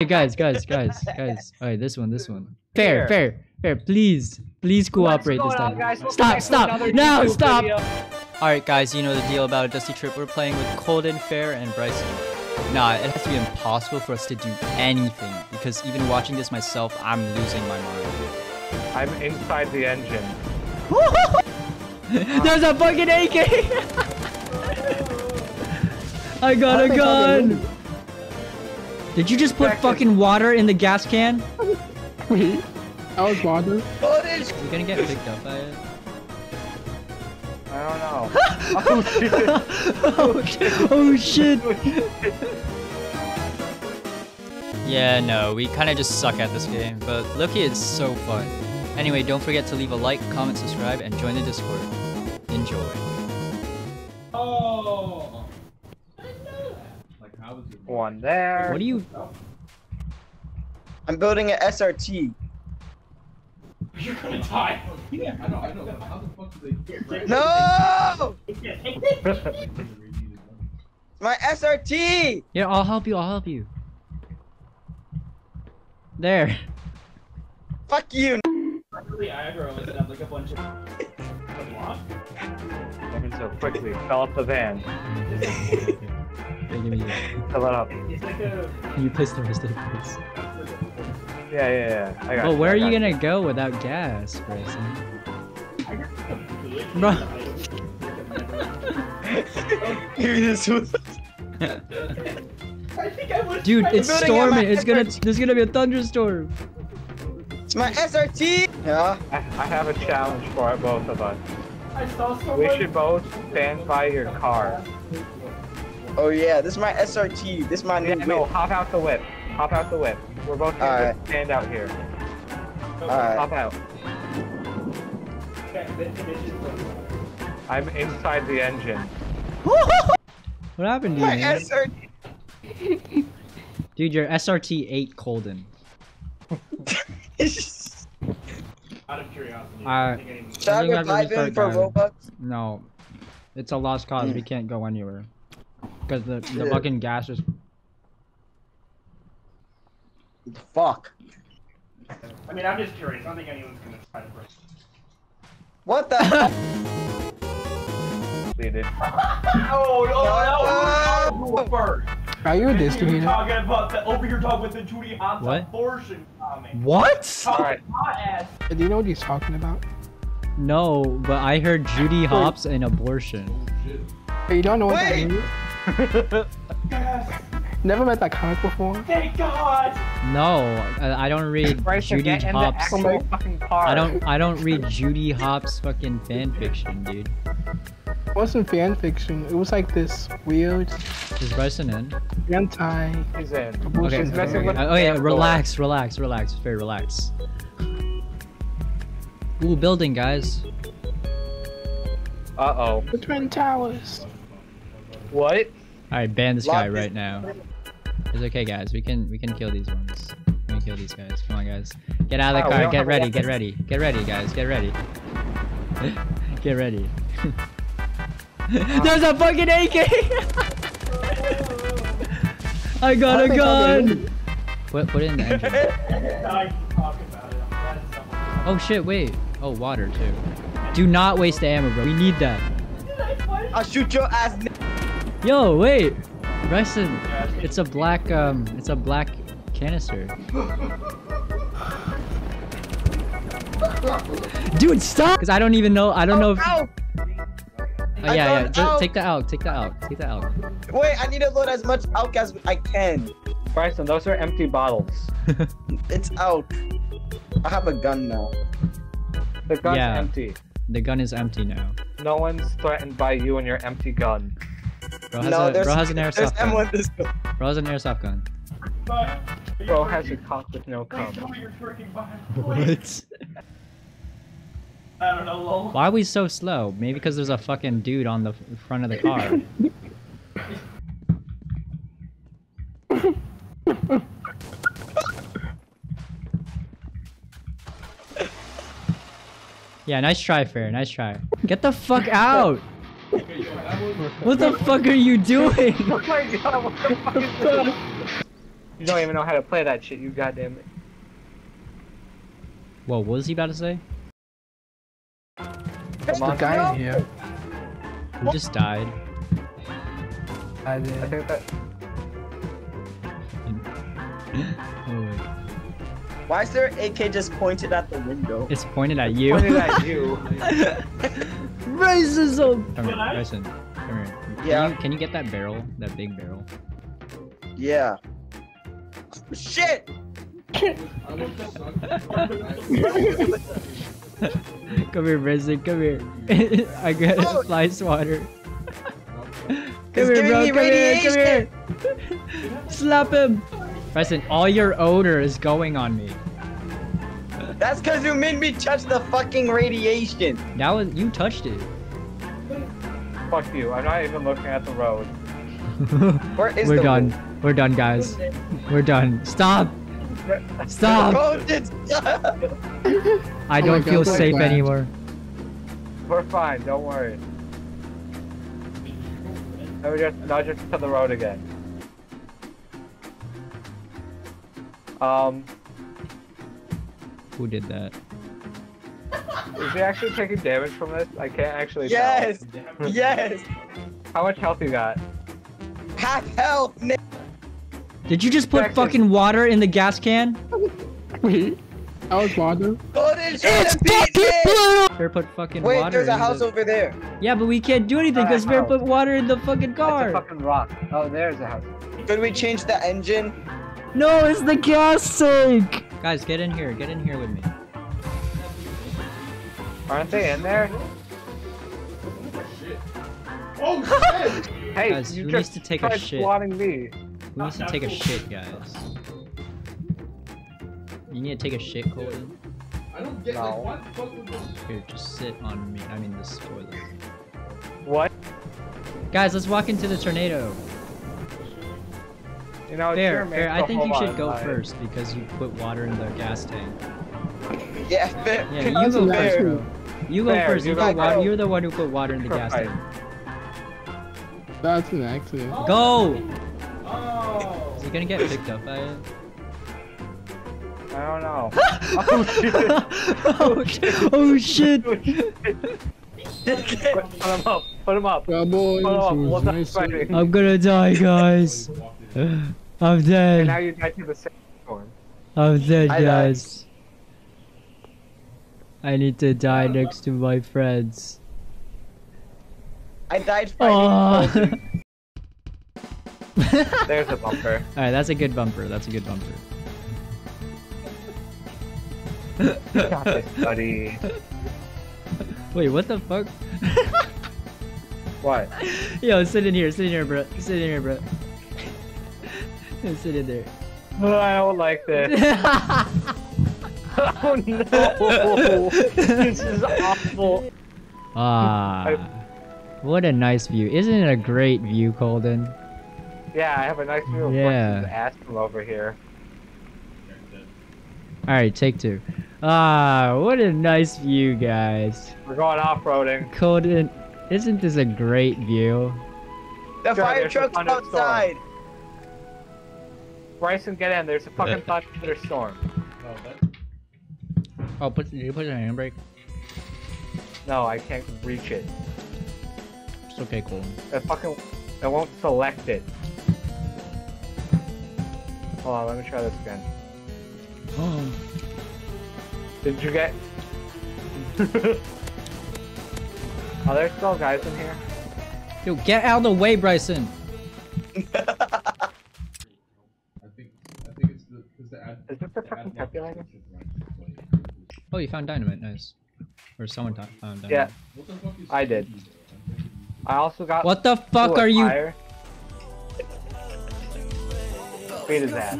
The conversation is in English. Hey guys. All right, this one. Fair. Please cooperate this time. Stop. All right, guys, you know the deal about a Dusty Trip. We're playing with Colden, Fair, and Bryson. Nah, it has to be impossible for us to do anything because even watching this myself, I'm losing my mind. I'm inside the engine. There's a fucking AK. I got a gun. Did you just put fucking water in the gas can? Wait, that was water. You're gonna get picked up by it. I don't know. Oh shit. Yeah, no, we kind of just suck at this game, but low-key it's so fun. Anyway, don't forget to leave a like, comment, subscribe, and join the Discord. Enjoy. Oh. One there. What are you? I'm building an SRT. You're gonna die. Yeah, I know. How the fuck do they get? No! My SRT! Yeah, I'll help you. There. Fuck you! Really aggro is like a bunch of. And so quickly fell off the van. Fill it up. You pissed the rest of the place. Yeah. I got where are you gonna go without gas, Bryson? Bro. Dude, it's storming. There's gonna be a thunderstorm. It's my SRT. Yeah. I have a challenge for both of us. We should both stand by your car. Oh yeah, this is my SRT. This is my new whip. No, hop out the whip. We're both gonna stand out here. Alright. Hop out. I'm inside the engine. What happened to you? My SRT. Dude, your SRT ate Colden. Out of curiosity. Should I revive him for Robux? No. It's a lost cause. We can't go anywhere. Because the fucking gas is... Fuck. I mean, I'm just curious. I don't think anyone's gonna try to break. What the hell? Oh no! Are you a distributor? Talking about the over your dog with the Judy Hopps abortion comment. What? Alright. Do you know what he's talking about? No, but I heard Judy Hopps and abortion. Hey, you don't know what that means? Yes. Never met that comic before. Thank God. No, I don't read Judy Hopps. I don't read Judy Hopps fucking fan fiction, dude. It wasn't fan fiction. It was like this weird. Is Bryson in? Anti. He's in. Okay. Oh yeah, relax. Very relax. Ooh, building, guys. Uh oh. The Twin Towers. What? Alright, ban this guy right now. It's okay, guys. We can kill these ones. We can kill these guys. Come on, guys. Get out of the car. Get ready. Get ready, guys. Get ready. There's a fucking AK! I got a gun! Put it in the engine. Oh shit, wait. Oh, water too. Do not waste the ammo, bro. We need that. I'll shoot your ass. Yo, wait, Bryson, it's a black canister. Dude, stop! Cause I don't know if. Ow. Oh yeah, take that out. Wait, I need to load as much out as I can. Bryson, those are empty bottles. It's out. I have a gun now. The gun's empty. The gun is empty now. No one's threatened by you and your empty gun. Bro has an airsoft gun. Bro has a cock with no cum. What? I don't know, lol. Why are we so slow? Maybe because there's a fucking dude on the front of the car. Yeah, nice try, Fair. Nice try. Get the fuck out! What the fuck are you doing? Oh my god, what the fuck is this? You don't even know how to play that shit, you goddamn it. Whoa, what was he about to say? There's a guy in here. Who just died? I did. I think that... oh, why is there AK just pointed at the window? It's pointed at you. It's pointed at you. Racism! Come here, Bryson. Come here. Yeah. Can you get that barrel? That big barrel? Yeah. Shit! Come here, Bryson. Come here. I got a fly swatter. Come here, bro. Come here. Slap him. Preston, all your odor is going on me. That's because you made me touch the fucking radiation. Now you touched it. Fuck you. I'm not even looking at the road. Where is We're done. We're done, guys. We're done. Stop. Stop. I don't feel safe anymore. We're fine. Don't worry. Now just to the road again. Who did that? Is he actually taking damage from this? I can't actually tell. Yes! How much health you got? Half health, Nick! Did you just put fucking water in the gas can? Wait, that was water? It's fucking Fair put fucking water. Wait, there's a house over there. Yeah, but we can't do anything because Fair put water in the fucking car. It's a fucking rock. Oh, there's a house. Could we change the engine? No, it's the gas tank! Guys, get in here with me. Aren't they in there? Oh shit! Hey, guys, you just needs to take a shit? Me. Who needs to take a shit, guys? You need to take a shit, Colden? I don't get like what the fuck was this? Here, just sit on me. I mean the toilet. What? Guys, let's walk into the tornado. You know, Fair, I think you should go first because you put water in the gas tank. Yeah, Fair. Yeah, you go first, bro. You go first. You're the one who put water in the gas tank. That's an accident. Go! Oh. Is he gonna get picked up by it? I don't know. Oh shit! Oh shit! Put him up! Put him up! Put him up! I'm gonna die, guys. I'm dead. And now you died to the sandstorm. I'm dead, guys. I need to die next to my friends. I died fighting. There's a bumper. Alright, that's a good bumper. That's a good bumper. Got this, buddy. Wait, what the fuck? What? Yo, sit in here, bro. Sit in here, bro. Sit in there. Oh, I don't like this. Oh no! This is awful. Ah, what a nice view! Isn't it a great view, Colden? Yeah, I have a nice view of Preston's ass from over here. All right, take two. Ah, what a nice view, guys. We're going off-roading. Colden, isn't this a great view? The fire truck's outside. Bryson, get in. There's a fucking thunderstorm. Oh, did you put it on your handbrake? No, I can't reach it. It's okay, cool. I won't select it. Hold on, let me try this again. Oh. Did you get... Are there still guys in here? Yo, get out of the way, Bryson! Is this the fucking calculator? Oh, you found dynamite, nice. Or someone found dynamite. Yeah, I did. I also got- What the fuck are you- Beat his ass.